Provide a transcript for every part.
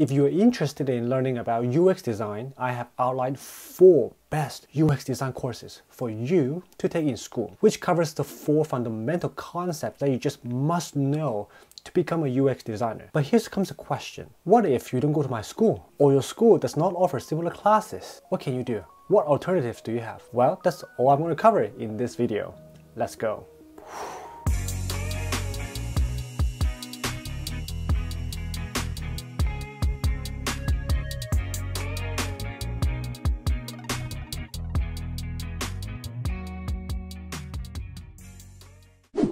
If you're interested in learning about UX design, I have outlined 4 best UX design courses for you to take in school, which covers the 4 fundamental concepts that you just must know to become a UX designer. But here comes the question. What if you don't go to my school, or your school does not offer similar classes? What can you do? What alternatives do you have? Well, that's all I'm going to cover in this video. Let's go.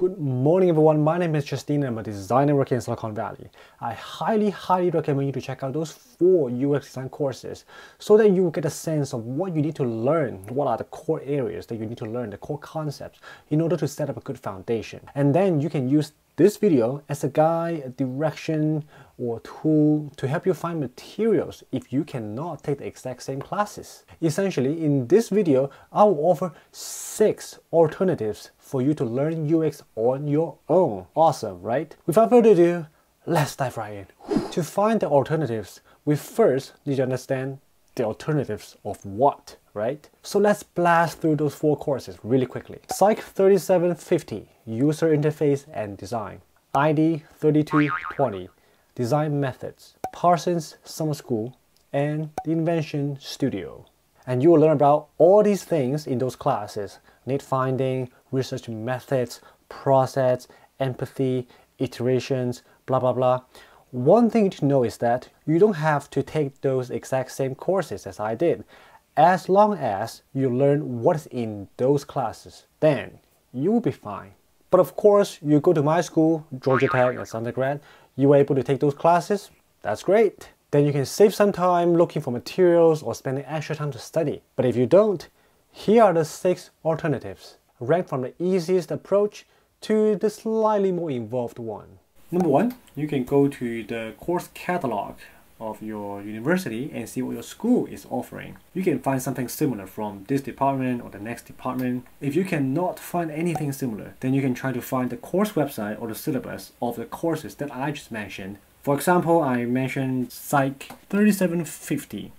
Good morning everyone, my name is Justine and I'm a designer working in Silicon Valley. I highly recommend you to check out those 4 UX design courses so that you will get a sense of what you need to learn, what are the core areas that you need to learn, the core concepts in order to set up a good foundation. And then you can use this video as a guide, a direction, or tool to help you find materials if you cannot take the exact same classes. Essentially, in this video, I will offer 6 alternatives for you to learn UX on your own. Awesome, right? Without further ado, let's dive right in. To find the alternatives, we first need to understand the alternatives of what, right? So let's blast through those 4 courses really quickly. Psych 3750, User Interface and Design. ID 3220, Design Methods. Parsons Summer School and the Invention Studio. And you will learn about all these things in those classes: need finding, research methods, process, empathy, iterations, blah blah blah. One thing to know is that you don't have to take those exact same courses as I did, as long as you learn what's in those classes. Then you will be fine. But of course, you go to my school, Georgia Tech, as undergrad, you were able to take those classes, that's great. Then you can save some time looking for materials or spending extra time to study. But if you don't, here are the 6 alternatives, ranked from the easiest approach to the slightly more involved one. Number 1, you can go to the course catalog of your university and see what your school is offering. You can find something similar from this department or the next department. If you cannot find anything similar, then you can try to find the course website or the syllabus of the courses that I just mentioned. For example, I mentioned Psych 3750.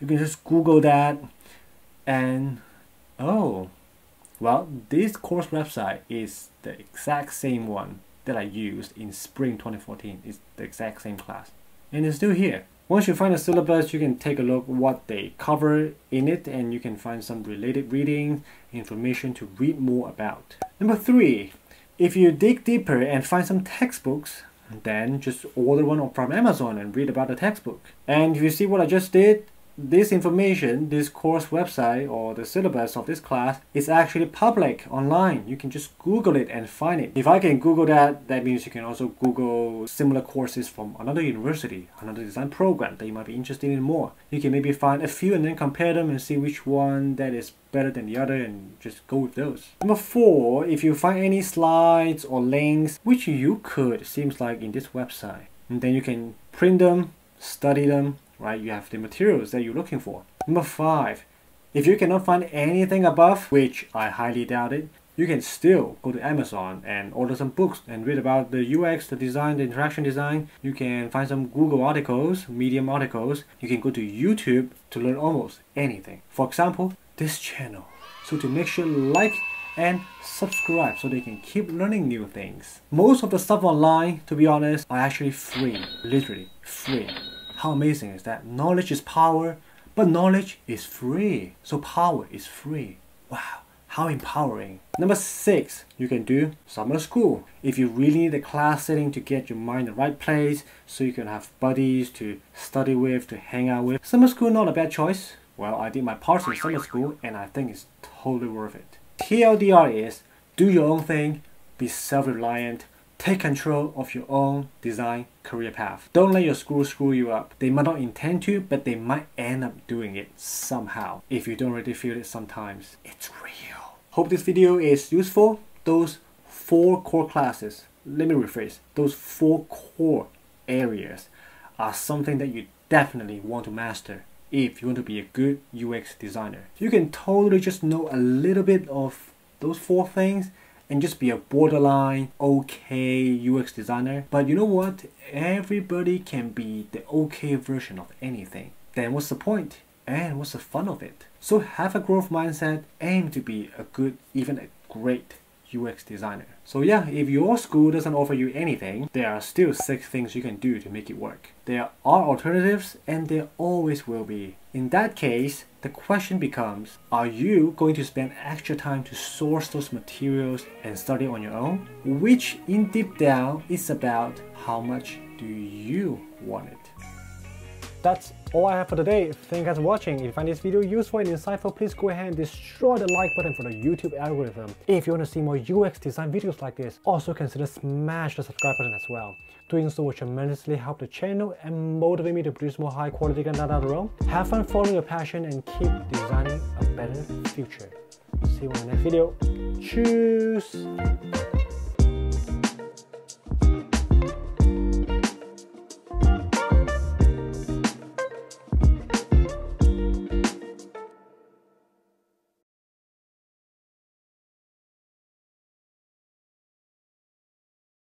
You can just Google that and well, this course website is the exact same one that I used in spring 2014. It's the exact same class and it's still here. Once you find the syllabus, you can take a look what they cover in it and you can find some related reading information to read more about. Number 3, if you dig deeper and find some textbooks, then just order one from Amazon and read about the textbook. And if you see what I just did, this information, this course website or the syllabus of this class is actually public online. You can just Google it and find it. If I can Google that, that means you can also Google similar courses from another university, another design program that you might be interested in more. You can maybe find a few and then compare them and see which one that is better than the other and just go with those. Number 4, if you find any slides or links, which you could, seems like in this website, and then you can print them, study them, right? You have the materials that you're looking for. Number 5, if you cannot find anything above, which I highly doubt it, you can still go to Amazon and order some books and read about the UX, the design, the interaction design. You can find some Google articles, Medium articles. You can go to YouTube to learn almost anything. For example, this channel. So to make sure, like and subscribe so they can keep learning new things. Most of the stuff online, to be honest, are actually free, literally free. How amazing is that? Knowledge is power, but knowledge is free. So power is free. Wow, how empowering. Number 6, you can do summer school. If you really need a class setting to get your mind in the right place, so you can have buddies to study with, to hang out with. Summer school, not a bad choice. Well, I did my Parsons Summer School and I think it's totally worth it. TLDR is, do your own thing, be self-reliant, take control of your own design career path. Don't let your school screw you up. They might not intend to, but they might end up doing it somehow. If you don't really feel it sometimes, it's real. Hope this video is useful. Those 4 core classes, let me rephrase, those 4 core areas are something that you definitely want to master if you want to be a good UX designer. You can totally just know a little bit of those 4 things and just be a borderline okay UX designer. But you know what? Everybody can be the okay version of anything. Then what's the point? And what's the fun of it? So have a growth mindset, aim to be a good, even a great UX designer. So yeah, if your school doesn't offer you anything, there are still 6 things you can do to make it work. There are alternatives and there always will be. In that case, the question becomes, are you going to spend extra time to source those materials and study on your own? Which in deep down is about how much do you want it? That's all I have for today. Thank you guys for watching. If you find this video useful and insightful, please go ahead and destroy the like button for the YouTube algorithm. If you want to see more UX design videos like this, also consider smash the subscribe button as well. Doing so will tremendously help the channel and motivate me to produce more high quality content down the road. Have fun following your passion and keep designing a better future. See you in the next video. Cheers!